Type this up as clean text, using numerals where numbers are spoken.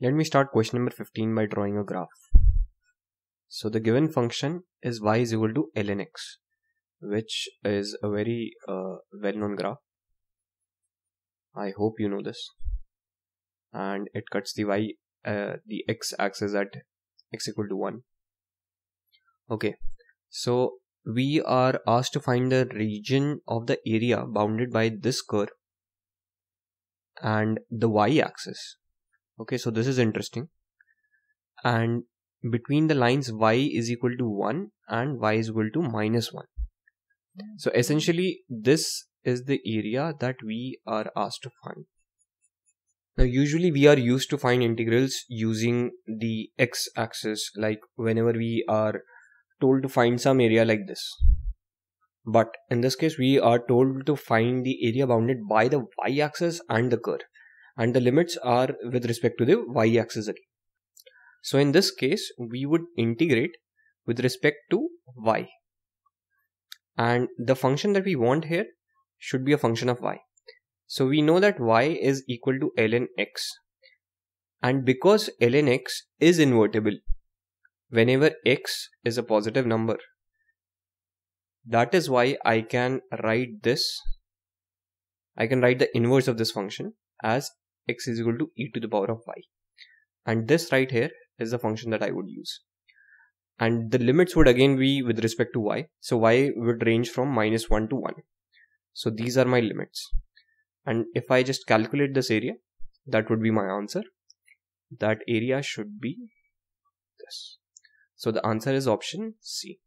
Let me start question number 15 by drawing a graph. So the given function is y is equal to ln x, which is a very well-known graph. I hope you know this. And it cuts the x-axis at x equal to 1. Okay, so we are asked to find the region of the area bounded by this curve and the y-axis. Okay, so this is interesting. And between the lines y is equal to 1 and y is equal to minus 1. So essentially, this is the area that we are asked to find. Now, usually we are used to find integrals using the x-axis, like whenever we are told to find some area like this. But in this case, we are told to find the area bounded by the y-axis and the curve. And the limits are with respect to the y-axis again. So in this case, we would integrate with respect to y. And the function that we want here should be a function of y. So we know that y is equal to ln x. And because ln x is invertible, whenever x is a positive number, that is why I can write this. I can write the inverse of this function as x is equal to e to the power of y, and this right here is the function that I would use, and the limits would again be with respect to y. So y would range from minus 1 to 1. So these are my limits, and if I just calculate this area, that would be my answer. That area should be this. So the answer is option C.